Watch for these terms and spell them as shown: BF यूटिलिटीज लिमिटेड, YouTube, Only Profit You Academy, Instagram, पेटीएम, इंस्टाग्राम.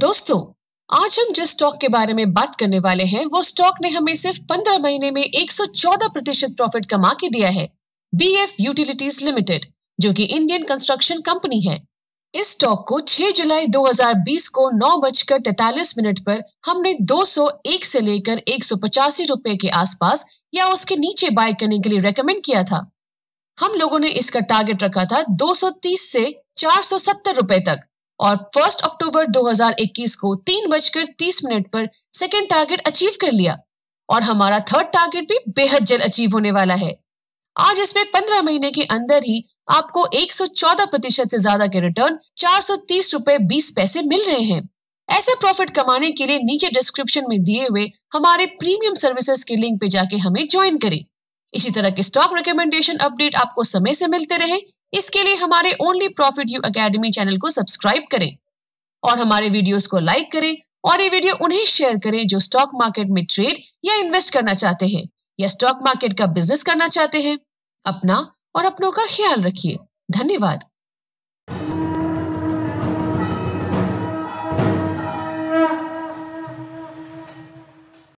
दोस्तों, आज हम जिस स्टॉक के बारे में बात करने वाले हैं वो स्टॉक ने हमें सिर्फ 15 महीने में 114% प्रॉफिट कमा के दिया है। BF यूटिलिटीज लिमिटेड, जो कि इंडियन कंस्ट्रक्शन कंपनी है। इस स्टॉक को 6 जुलाई 2020 को 9:43 पर हमने 201 से लेकर 185 रुपए के आसपास या उसके नीचे बाय करने के लिए रेकमेंड किया था। हम लोगों ने इसका टारगेट रखा था 230 से 470 रुपए तक और 1 अक्टूबर 2021 को 3:30 पर सेकेंड टारगेट अचीव कर लिया और हमारा थर्ड टारगेट भी बेहद जल्द अचीव होने वाला है। आज इसमें 15 महीने के अंदर ही आपको 114% से ज्यादा के रिटर्न 430 रुपए 20 पैसे मिल रहे हैं। ऐसे प्रॉफिट कमाने के लिए नीचे डिस्क्रिप्शन में दिए हुए हमारे प्रीमियम सर्विसेज के लिंक पे जाके हमें ज्वाइन करें। इसी तरह के स्टॉक रिकमेंडेशन अपडेट आपको समय से मिलते रहे, इसके लिए हमारे only profit you academy channel को सब्सक्राइब करें और हमारे वीडियोस को लाइक करें और ये वीडियो उन्हें शेयर करें जो स्टॉक मार्केट में ट्रेड या इन्वेस्ट करना चाहते हैं या स्टॉक मार्केट का बिजनेस करना चाहते हैं। अपना और अपनों का ख्याल रखिए। धन्यवाद।